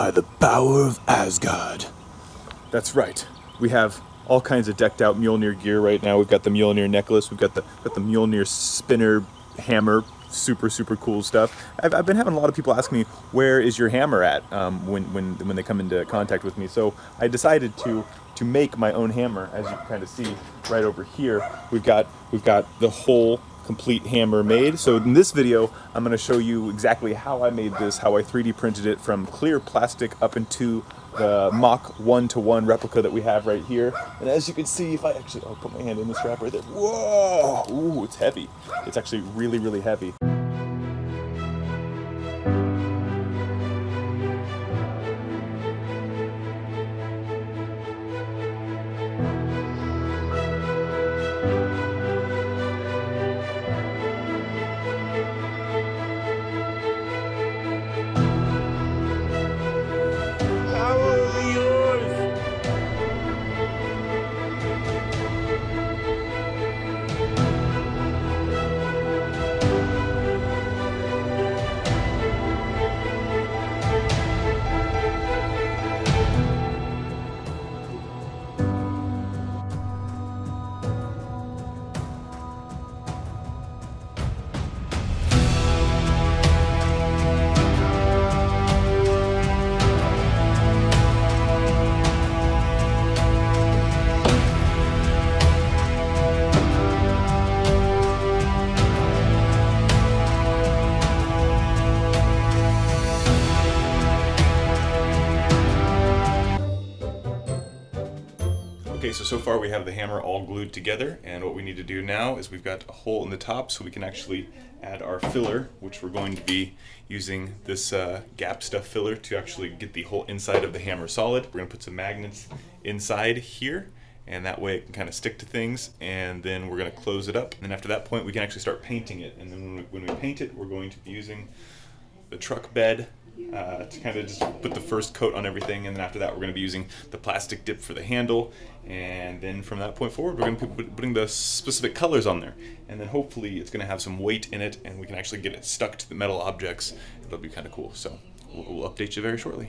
by the power of Asgard. That's right. We have all kinds of decked out Mjölnir gear right now. We've got the Mjölnir necklace. We've got the Mjölnir spinner hammer. Super, super cool stuff. I've been having a lot of people ask me, where is your hammer at when they come into contact with me. So I decided to make my own hammer, as you can kind of see right over here. We've got the whole complete hammer made. So in this video, I'm going to show you exactly how I made this, how I 3D printed it from clear plastic up into the mock 1-to-1 replica that we have right here. And as you can see, if I actually, I'll put my hand in this wrap right there. Whoa! Ooh, it's heavy. It's actually really, really heavy. Okay, so far we have the hammer all glued together, and what we need to do now is we've got a hole in the top so we can actually add our filler, which we're going to be using this gap stuff filler to actually get the whole inside of the hammer solid. We're gonna put some magnets inside here, and that way it can kind of stick to things, and then we're gonna close it up. And then after that point, we can actually start painting it. And then when we paint it, we're going to be using the truck bed to kind of just put the first coat on everything, and then after that we're going to be using the plastic dip for the handle, and then from that point forward we're going to be putting the specific colors on there, and then hopefully it's going to have some weight in it and we can actually get it stuck to the metal objects. It'll be kind of cool, so we'll update you very shortly.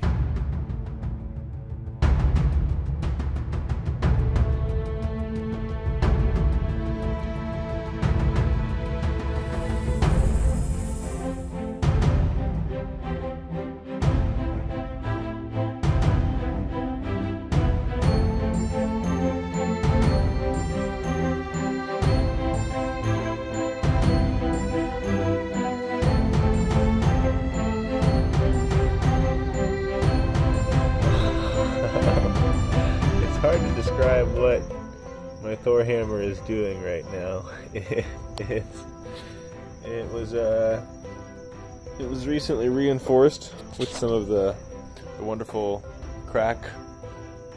Describe what my Thor hammer is doing right now. It was recently reinforced with some of the wonderful crack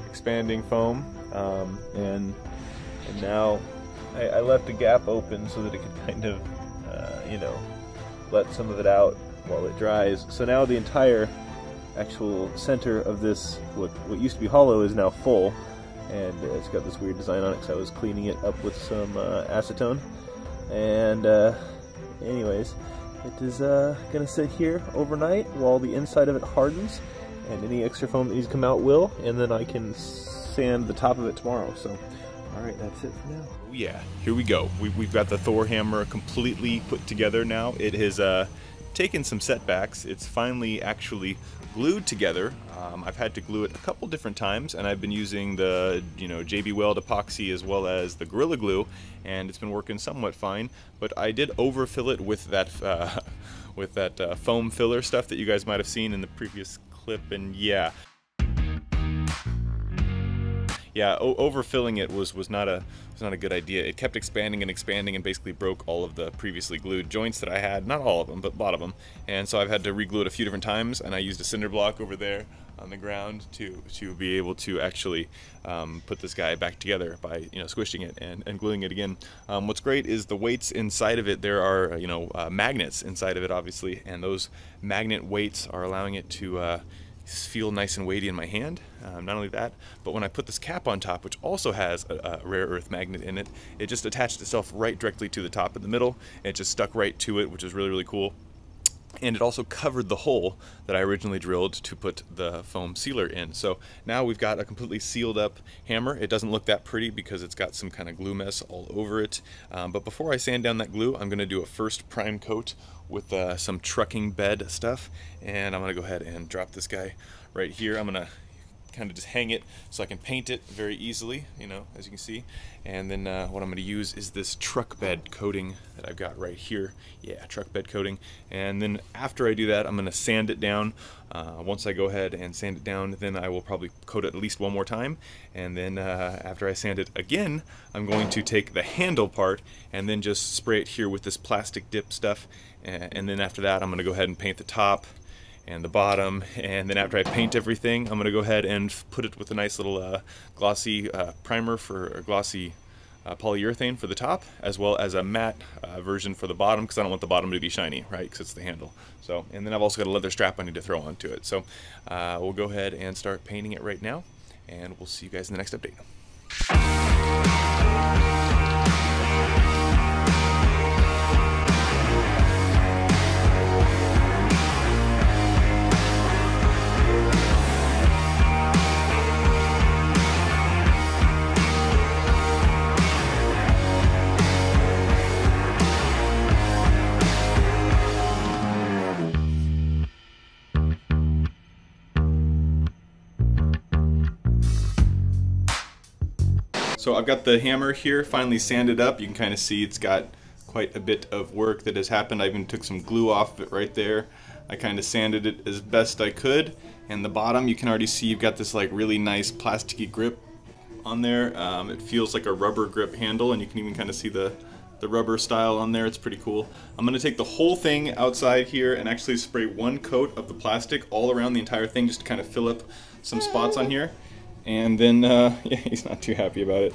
expanding foam, and now I left a gap open so that it could kind of you know, let some of it out while it dries. So now the entire actual center of this what used to be hollow is now full. And it's got this weird design on it because I was cleaning it up with some acetone. And anyways, it is going to sit here overnight while the inside of it hardens, and any extra foam that needs to come out will, and then I can sand the top of it tomorrow. So, alright, that's it for now. Yeah, here we go. We've got the Thor hammer completely put together now. It has taken some setbacks. It's finally actually glued together. I've had to glue it a couple different times, and I've been using the JB Weld epoxy as well as the Gorilla Glue, and it's been working somewhat fine. But I did overfill it with that foam filler stuff that you guys might have seen in the previous clip, and yeah, overfilling it was not a good idea. It kept expanding and expanding and basically broke all of the previously glued joints that I had. Not all of them, but a lot of them. And so I've had to re-glue it a few different times, and I used a cinder block over there on the ground to be able to actually put this guy back together by squishing it and gluing it again. What's great is the weights inside of it. There are magnets inside of it, obviously, and those magnet weights are allowing it to feel nice and weighty in my hand. Not only that, but when I put this cap on top, which also has a rare earth magnet in it, it just attached itself right directly to the top in the middle. It just stuck right to it, which is really, really cool. and it also covered the hole that I originally drilled to put the foam sealer in. So now we've got a completely sealed up hammer. It doesn't look that pretty because it's got some kind of glue mess all over it. But before I sand down that glue, I'm gonna do a first prime coat with some trucking bed stuff. And I'm gonna go ahead and drop this guy right here. I'm gonna kind of just hang it so I can paint it very easily, you know, as you can see. And then what I'm going to use is this truck bed coating that I've got right here. Yeah, truck bed coating. And then after I do that, I'm going to sand it down. Once I go ahead and sand it down, then I will probably coat it at least one more time. And then after I sand it again, I'm going to take the handle part and then just spray it here with this plastic dip stuff. And then after that, I'm going to go ahead and paint the top and the bottom, and then after I paint everything, I'm gonna go ahead and put it with a nice little glossy primer or glossy polyurethane for the top, as well as a matte version for the bottom, because I don't want the bottom to be shiny, right, because it's the handle. So, and then I've also got a leather strap I need to throw onto it. So we'll go ahead and start painting it right now, and we'll see you guys in the next update. So I've got the hammer here finally sanded up. You can kind of see it's got quite a bit of work that has happened. I even took some glue off of it right there. I kind of sanded it as best I could. And the bottom, you can already see you've got this like really nice plasticky grip on there. It feels like a rubber grip handle, and you can even kind of see the rubber style on there. It's pretty cool. I'm gonna take the whole thing outside here and actually spray one coat of the plastic all around the entire thing just to kind of fill up some spots on here. And then, yeah, he's not too happy about it.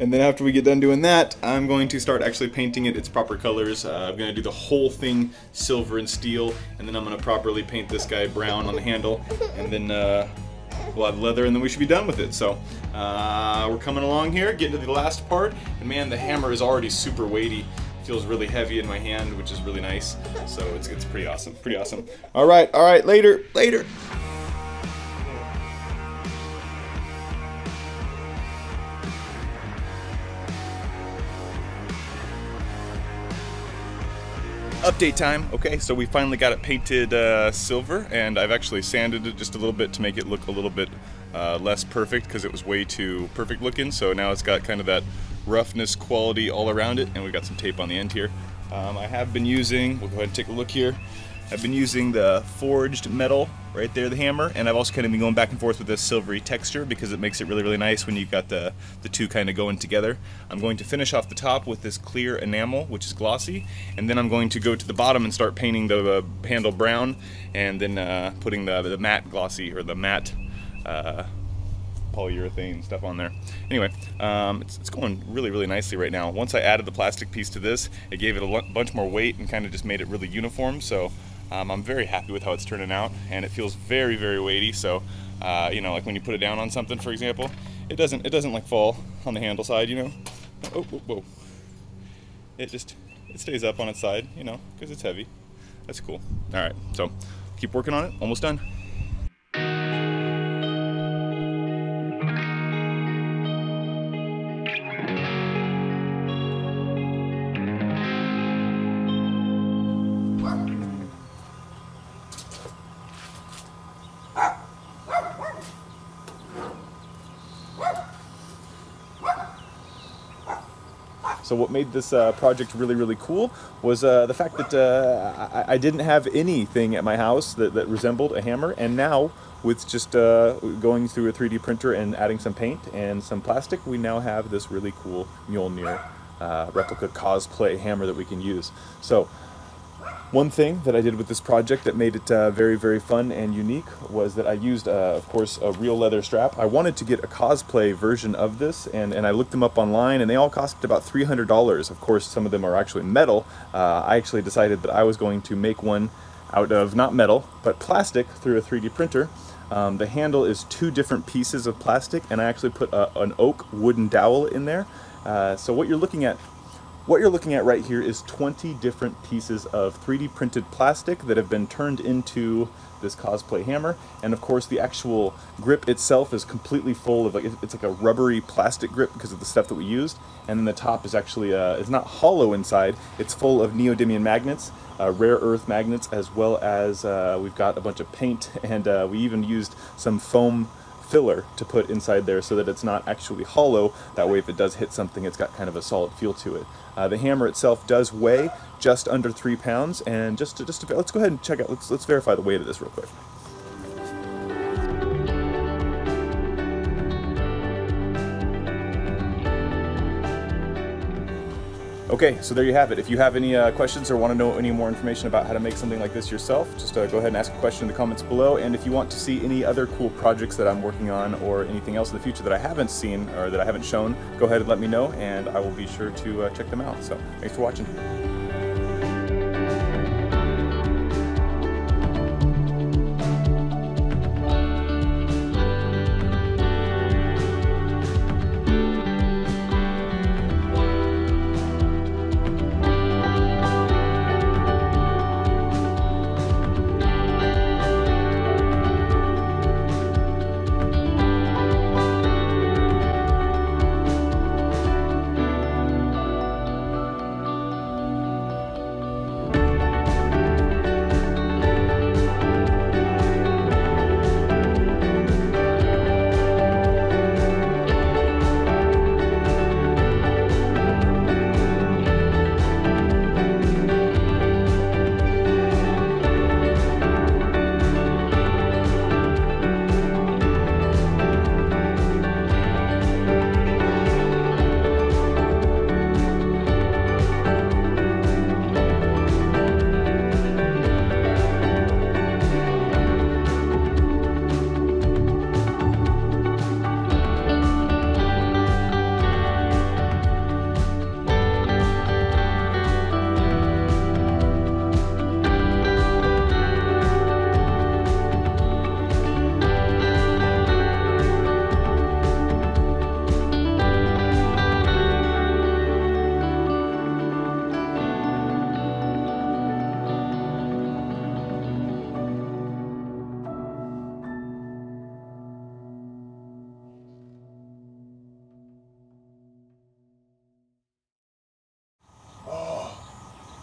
And then after we get done doing that, I'm going to start actually painting it its proper colors. I'm gonna do the whole thing silver and steel, and then I'm gonna properly paint this guy brown on the handle, and then we'll have leather, and then we should be done with it. So we're coming along here, getting to the last part, and man, the hammer is already super weighty. Feels really heavy in my hand, which is really nice. So it's pretty awesome, pretty awesome. All right, later, later. Update time. Okay, so we finally got it painted silver, and I've actually sanded it just a little bit to make it look a little bit less perfect, because it was way too perfect looking. So now it's got kind of that roughness quality all around it, and we've got some tape on the end here. I have been using, we'll go ahead and take a look here, I've been using the forged metal right there, the hammer, and I've also kind of been going back and forth with this silvery texture because it makes it really, really nice when you've got the two kind of going together. I'm going to finish off the top with this clear enamel, which is glossy, and then I'm going to go to the bottom and start painting the handle brown, and then putting the matte glossy, or the matte polyurethane stuff on there. Anyway, it's going really, really nicely right now. Once I added the plastic piece to this, it gave it a bunch more weight and kind of just made it really uniform. So I'm very happy with how it's turning out, and it feels very, very weighty. So, you know, like when you put it down on something, for example, it doesn't like fall on the handle side, you know. Oh, whoa, whoa. It stays up on its side, you know, because it's heavy. That's cool. All right, so keep working on it. Almost done. So what made this project really, really cool was the fact that I didn't have anything at my house that resembled a hammer, and now with just going through a 3D printer and adding some paint and some plastic, we now have this really cool Mjölnir replica cosplay hammer that we can use. So one thing that I did with this project that made it very, very fun and unique was that I used, of course, a real leather strap. I wanted to get a cosplay version of this, and I looked them up online, and they all cost about $300. Of course, some of them are actually metal. I actually decided that I was going to make one out of not metal, but plastic through a 3D printer. The handle is two different pieces of plastic, and I actually put an oak wooden dowel in there. So what you're looking at What you're looking at right here is 20 different pieces of 3D printed plastic that have been turned into this cosplay hammer. And of course the actual grip itself is completely full of, like, it's like a rubbery plastic grip because of the stuff that we used. And then the top is actually, it's not hollow inside, it's full of neodymium magnets, rare earth magnets, as well as we've got a bunch of paint, and we even used some foam filler to put inside there so that it's not actually hollow. That way if it does hit something, it's got kind of a solid feel to it. The hammer itself does weigh just under 3 pounds, and just to let's go ahead and check out, let's verify the weight of this real quick. Okay, so there you have it. If you have any questions or want to know any more information about how to make something like this yourself, just go ahead and ask a question in the comments below. And if you want to see any other cool projects that I'm working on or anything else in the future that I haven't seen or that I haven't shown, go ahead and let me know, and I will be sure to check them out. So thanks for watching.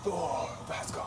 Thor, that's gone.